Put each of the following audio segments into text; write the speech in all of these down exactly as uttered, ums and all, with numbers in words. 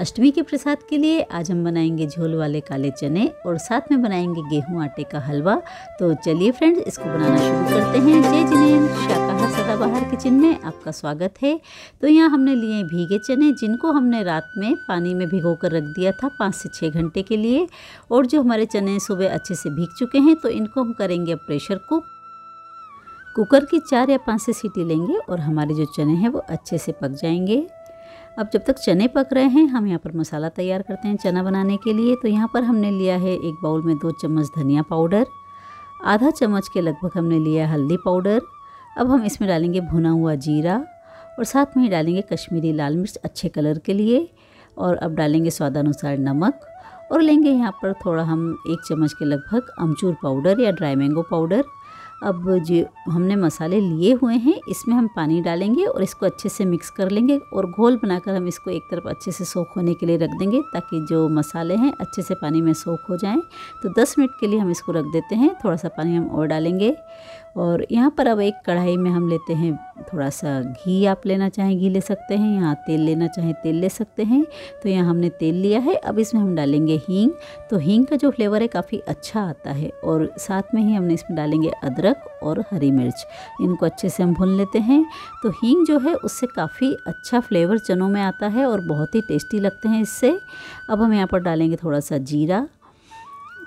अष्टमी के प्रसाद के लिए आज हम बनाएंगे झोल वाले काले चने और साथ में बनाएंगे गेहूं आटे का हलवा। तो चलिए फ्रेंड्स, इसको बनाना शुरू करते हैं। जय जिनेंद्र, शाकाहार सदाबहार किचन में आपका स्वागत है। तो यहाँ हमने लिए भीगे चने, जिनको हमने रात में पानी में भिगो कर रख दिया था पाँच से छः घंटे के लिए। और जो हमारे चने सुबह अच्छे से भीग चुके हैं, तो इनको हम करेंगे प्रेशर कुक। कुकर की चार या पाँच से सीटी लेंगे और हमारे जो चने हैं वो अच्छे से पक जाएंगे। अब जब तक चने पक रहे हैं, हम यहाँ पर मसाला तैयार करते हैं चना बनाने के लिए। तो यहाँ पर हमने लिया है एक बाउल में दो चम्मच धनिया पाउडर, आधा चम्मच के लगभग हमने लिया हल्दी पाउडर। अब हम इसमें डालेंगे भुना हुआ जीरा और साथ में ही डालेंगे कश्मीरी लाल मिर्च अच्छे कलर के लिए। और अब डालेंगे स्वादानुसार नमक और लेंगे यहाँ पर थोड़ा हम एक चम्मच के लगभग अमचूर पाउडर या ड्राई मैंगो पाउडर। अब जो हमने मसाले लिए हुए हैं, इसमें हम पानी डालेंगे और इसको अच्छे से मिक्स कर लेंगे और घोल बनाकर हम इसको एक तरफ अच्छे से सोख होने के लिए रख देंगे, ताकि जो मसाले हैं अच्छे से पानी में सोख हो जाएं। तो दस मिनट के लिए हम इसको रख देते हैं। थोड़ा सा पानी हम और डालेंगे। और यहाँ पर अब एक कढ़ाई में हम लेते हैं थोड़ा सा घी। आप लेना चाहें घी ले सकते हैं, यहाँ तेल लेना चाहें तेल ले सकते हैं। तो यहाँ हमने तेल लिया है। अब इसमें हम डालेंगे हींग। तो हींग का जो फ्लेवर है काफ़ी अच्छा आता है। और साथ में ही हमने इसमें डालेंगे अदरक और हरी मिर्च। इनको अच्छे से हम भून लेते हैं। तो हींग जो है उससे काफ़ी अच्छा फ्लेवर चनों में आता है और बहुत ही टेस्टी लगते हैं इससे। अब हम यहाँ पर डालेंगे थोड़ा सा जीरा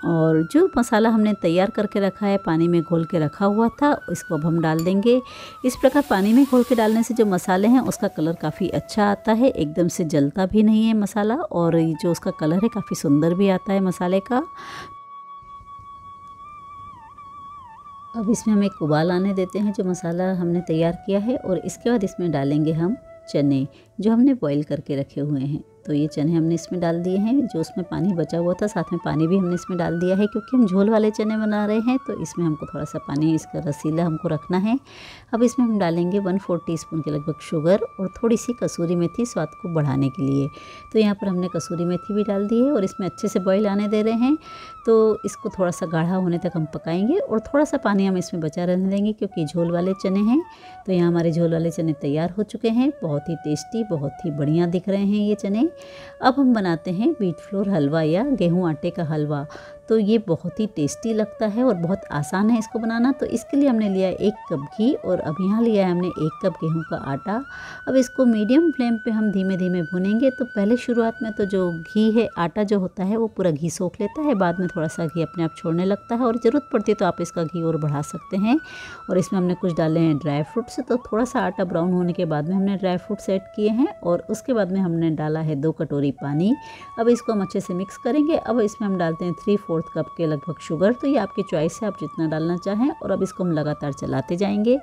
और जो मसाला हमने तैयार करके रखा है, पानी में घोल के रखा हुआ था, इसको अब हम डाल देंगे। इस प्रकार पानी में घोल के डालने से जो मसाले हैं उसका कलर काफ़ी अच्छा आता है, एकदम से जलता भी नहीं है मसाला, और जो उसका कलर है काफ़ी सुंदर भी आता है मसाले का। अब इसमें हम एक उबाल आने देते हैं जो मसाला हमने तैयार किया है। और इसके बाद इसमें डालेंगे हम चने जो हमने बॉईल करके रखे हुए हैं। तो ये चने हमने इसमें डाल दिए हैं। जो उसमें पानी बचा हुआ था, साथ में पानी भी हमने इसमें डाल दिया है, क्योंकि हम झोल वाले चने बना रहे हैं तो इसमें हमको थोड़ा सा पानी इसका रसीला हमको रखना है। अब इसमें हम डालेंगे वन फोर्थ टी स्पून के लगभग शुगर और थोड़ी सी कसूरी मेथी स्वाद को बढ़ाने के लिए। तो यहाँ पर हमने कसूरी मेथी भी डाल दी है और इसमें अच्छे से बॉईल आने दे रहे हैं। तो इसको थोड़ा सा गाढ़ा होने तक हम पकाएंगे और थोड़ा सा पानी हम इसमें बचा रहने देंगे, क्योंकि झोल वाले चने हैं। तो यहाँ हमारे झोल वाले चने तैयार हो चुके हैं। बहुत ही टेस्टी, बहुत ही बढ़िया दिख रहे हैं ये चने। अब हम बनाते हैं व्हीट फ्लोर हलवा या गेहूं आटे का हलवा। तो ये बहुत ही टेस्टी लगता है और बहुत आसान है इसको बनाना। तो इसके लिए हमने लिया एक कप घी और अब यहाँ लिया है हमने एक कप गेहूं का आटा। अब इसको मीडियम फ्लेम पे हम धीमे धीमे भुनेंगे। तो पहले शुरुआत में तो जो घी है, आटा जो होता है वो पूरा घी सोख लेता है, बाद में थोड़ा सा घी अपने आप छोड़ने लगता है। और ज़रूरत पड़ती है तो आप इसका घी और बढ़ा सकते हैं। और इसमें हमने कुछ डाले हैं ड्राई फ्रूट्स। तो थोड़ा सा आटा ब्राउन होने के बाद में हमने ड्राई फ्रूट्स ऐड किए हैं और उसके बाद में हमने डाला है दो कटोरी पानी। अब इसको हम अच्छे से मिक्स करेंगे। अब इसमें हम डालते हैं थ्री फोर्थ कप के लगभग शुगर। तो ये आपकी चॉइस है, आप जितना डालना चाहें। और अब इसको हम लगातार चलाते जाएंगे।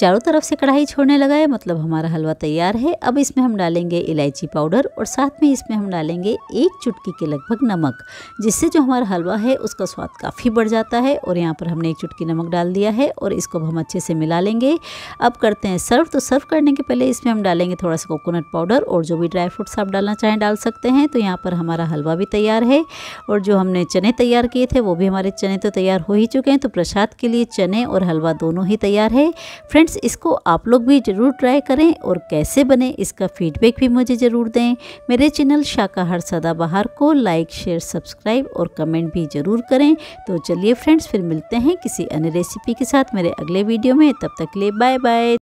चारों तरफ से कढ़ाई छोड़ने लगा है, मतलब हमारा हलवा तैयार है। अब इसमें हम डालेंगे इलायची पाउडर और साथ में इसमें हम डालेंगे एक चुटकी के लगभग नमक, जिससे जो हमारा हलवा है उसका स्वाद काफ़ी बढ़ जाता है। और यहाँ पर हमने एक चुटकी नमक डाल दिया है और इसको हम अच्छे से मिला लेंगे। अब करते हैं सर्व। तो सर्व करने के पहले इसमें हम डालेंगे थोड़ा सा कोकोनट पाउडर और जो भी ड्राई फ्रूट्स आप डालना चाहें डाल सकते हैं। तो यहाँ पर हमारा हलवा भी तैयार है और जो हमने चने तैयार किए थे वो भी, हमारे चने तो तैयार हो ही चुके हैं। तो प्रसाद के लिए चने और हलवा दोनों ही तैयार है। फ्रेंड इसको आप लोग भी ज़रूर ट्राई करें और कैसे बने इसका फीडबैक भी मुझे ज़रूर दें। मेरे चैनल शाकाहार सदाबहार को लाइक, शेयर, सब्सक्राइब और कमेंट भी ज़रूर करें। तो चलिए फ्रेंड्स, फिर मिलते हैं किसी अन्य रेसिपी के साथ मेरे अगले वीडियो में। तब तक के लिए बाय बाय।